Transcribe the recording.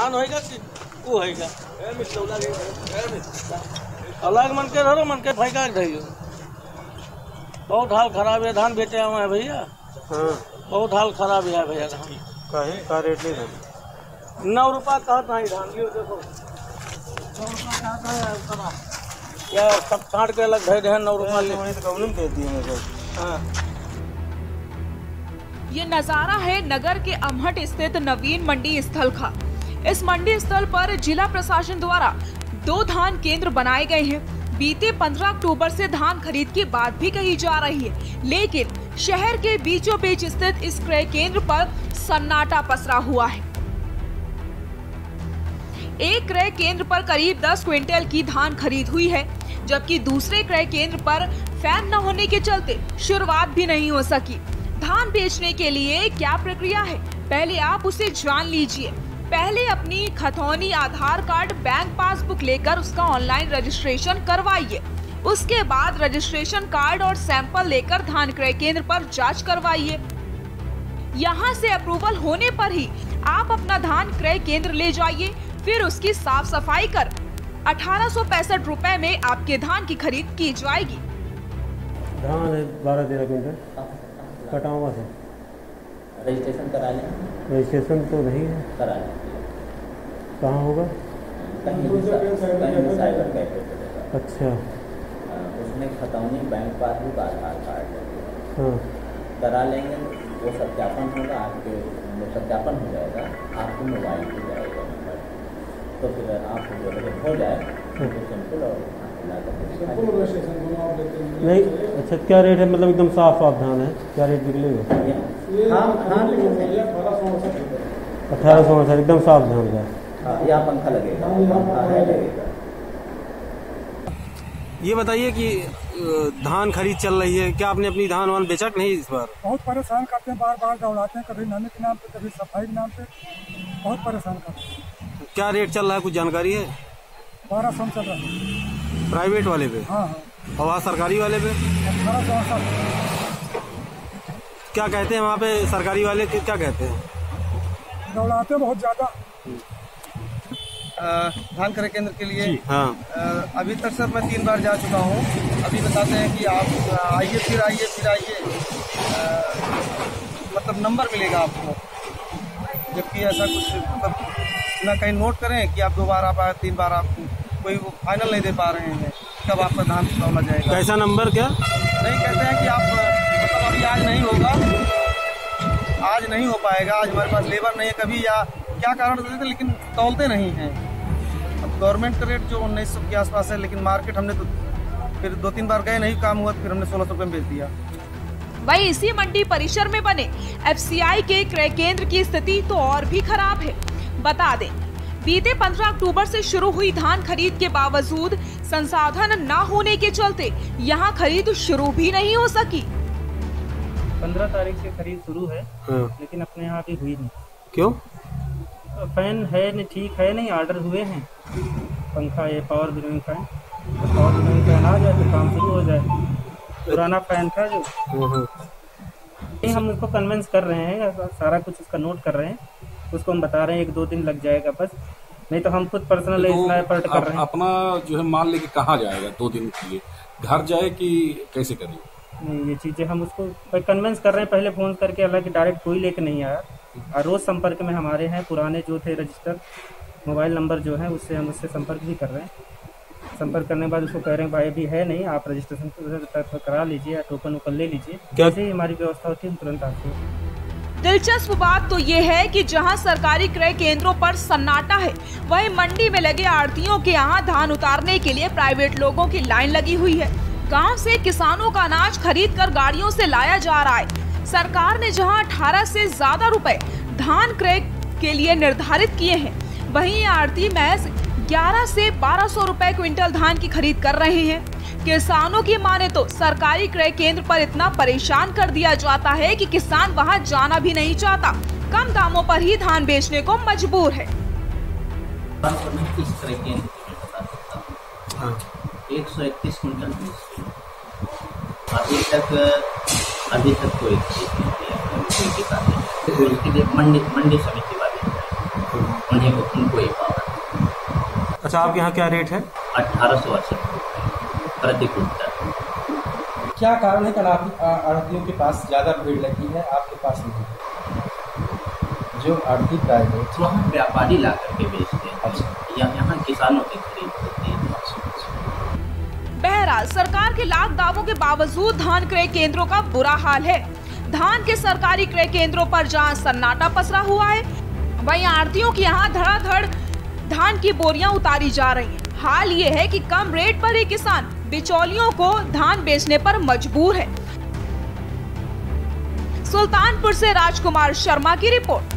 खान होएगा कि वो होएगा अलग मन के धरो मन के फैका धैयो। बहुत हाल खराब है, धान बेचे हुए हैं भैया। हाँ बहुत हाल खराब है भैया। धान का रेट ले 9 रुपया कहा था धान लियो। देखो 9 रुपया कहा था क्या सब काट के अलग भेज हैं। 9 रुपया दे दिए। हाँ ये नजारा है नगर के अमहट स्थित नवीन मंडी स्थल का। इस मंडी स्थल पर जिला प्रशासन द्वारा 2 धान केंद्र बनाए गए हैं। बीते 15 अक्टूबर से धान खरीद की बात भी कही जा रही है, लेकिन शहर के बीचों बीच स्थित इस क्रय केंद्र पर सन्नाटा पसरा हुआ है। एक क्रय केंद्र पर करीब 10 क्विंटल की धान खरीद हुई है, जबकि दूसरे क्रय केंद्र पर फैन न होने के चलते शुरुआत भी नहीं हो सकी। धान बेचने के लिए क्या प्रक्रिया है, पहले आप उसे जान लीजिए। पहले अपनी खतौनी, आधार कार्ड, बैंक पासबुक लेकर उसका ऑनलाइन रजिस्ट्रेशन करवाइए। उसके बाद रजिस्ट्रेशन कार्ड और सैंपल लेकर धान क्रय केंद्र पर जांच करवाइए। यहाँ से अप्रूवल होने पर ही आप अपना धान क्रय केंद्र ले जाइए, फिर उसकी साफ सफाई कर 1865 रुपए में आपके धान की खरीद की जाएगी। धान 12-13 क्विंटल कटा हुआ है। रजिस्ट्रेशन करा लें। रजिस्ट्रेशन तो नहीं है, करा लें। कहाँ होगा? साइबर कैफे पे। अच्छा उसमें खतौनी, बैंक पासबुक, आधार कार्ड करा लेंगे। वो सत्यापन होगा, आपके सत्यापन हो जाएगा, आपके मोबाइल पे जाएगा तो फिर आपको जो है हो जाएगा सिंपल। और नहीं अच्छा क्या रेट है, मतलब एकदम साफ साफ धान है, क्या रेट निकलेगा? धान 1800 एकदम साफ धान का। यहाँ पंखा लगेगा। ये बताइए कि धान खरीद चल रही है, क्या आपने अपनी धान वान बेचा नहीं इस बार? बहुत परेशान करते हैं, बार बार दौड़ाते हैं, कभी नमी के नाम पे, कभी सफाई के नाम पे, बहुत परेशान करते हैं। क्या रेट चल रहा है, कुछ जानकारी है? 1200 चल रहा है प्राइवेट वाले पे। हाँ हाँ। और सरकारी वाले पे 1800। क्या कहते हैं वहाँ पे सरकारी वाले, क्या कहते हैं? दौड़ाते बहुत ज्यादा धान क्रय केंद्र के लिए। हाँ। अभी तक सर मैं 3 बार जा चुका हूँ। अभी बताते हैं कि आप आइए फिर आइए फिर आइए, मतलब नंबर मिलेगा आपको, जबकि ऐसा कुछ मतलब ना कहीं नोट करें कि आप 2 बार आप आए, 3 बार आप कोई फाइनल नहीं दे पा रहे हैं कब आपका धान तौला जाएगा। कैसा नंबर क्या नहीं कहते हैं कि आप मतलब अभी आज नहीं होगा, आज नहीं हो पाएगा, आज हमारे पास लेबर नहीं है कभी या क्या कारण देते, लेकिन तौलते नहीं हैं। अब गवर्नमेंट का रेट जो 1900 के आसपास है, लेकिन मार्केट हमने तो फिर 2-3 बार गए, नहीं काम हुआ, फिर हमने 1600 रुपये में बेच दिया। वही इसी मंडी परिसर में बने एफसीआई के क्रय केंद्र की स्थिति तो और भी खराब है। बता दें बीते 15 अक्टूबर से शुरू हुई धान खरीद के बावजूद संसाधन न होने के चलते यहां खरीद शुरू भी नहीं हो सकी। 15 तारीख से खरीद शुरू है। हाँ। लेकिन अपने यहाँ भी हुई नहीं। क्यों? फैन है नहीं, ठीक है नहीं, ऑर्डर हुए हैं। पंखा है, power billing fan, power billing fan आ जाए तो काम शुरू हो जाए। पुराना फैन था जो हम उसको कन्विंस कर रहे हैं, सारा कुछ उसका नोट कर रहे हैं, उसको हम बता रहे हैं 1-2 दिन लग जाएगा बस, नहीं तो हम खुद पर्सनल एफर्ट कर रहे हैं। अपना जो है माल लेके कहाँ जाएगा 2 दिन के लिए, घर जाए कि कैसे करें? ये चीजें हम उसको कन्विंस कर रहे हैं, पहले फोन करके, हालांकि डायरेक्ट कोई लेके नहीं आया। और रोज संपर्क में हमारे हैं पुराने जो थे रजिस्टर मोबाइल नंबर जो है, उससे हम उससे संपर्क भी कर रहे हैं। संपर्क करने के बाद उसको कह रहे हैं भाई भी है नहीं, आप रजिस्ट्रेशन करा लीजिए या टोकन ओपन ले लीजिए, जैसे ही हमारी व्यवस्था होती है तुरंत आपको। दिलचस्प बात तो ये है कि जहां सरकारी क्रय केंद्रों पर सन्नाटा है, वहीं मंडी में लगे आड़तियों के यहां धान उतारने के लिए प्राइवेट लोगों की लाइन लगी हुई है। गाँव से किसानों का अनाज खरीद कर गाड़ियों से लाया जा रहा है। सरकार ने जहाँ 18 से ज्यादा रुपए धान क्रय के लिए निर्धारित किए हैं, वहीं ये आड़ती महज 11 से 1200 रुपए क्विंटल धान की खरीद कर रहे हैं। किसानों की माने तो सरकारी क्रय केंद्र पर इतना परेशान कर दिया जाता है कि किसान वहां जाना भी नहीं चाहता, कम दामों पर ही धान बेचने को मजबूर है। 131 क्विंटल अभी तक कोई मंडी समिति वाले कंपनी को उनको ही पावर। अच्छा, आपके यहाँ क्या रेट है? 1868 प्रति कुंटल। क्या कारण है कि आढ़तियों के पास ज़्यादा भीड़ लगी है, आपके पास नहीं? जो आढ़ती प्राय तो हम व्यापारी ला करके बेचते हैं। अच्छा, यहाँ किसानों की खरीद होती है। बहरहाल सरकार के लाख दावों के बावजूद धान क्रय केंद्रों का बुरा हाल है। धान के सरकारी क्रय केंद्रों पर जहां सन्नाटा पसरा हुआ है, वहीं आढ़तियों की यहां धड़ाधड़ धान की बोरियां उतारी जा रही हैं। हाल ये है कि कम रेट पर ही किसान बिचौलियों को धान बेचने पर मजबूर है। सुल्तानपुर से राजकुमार शर्मा की रिपोर्ट।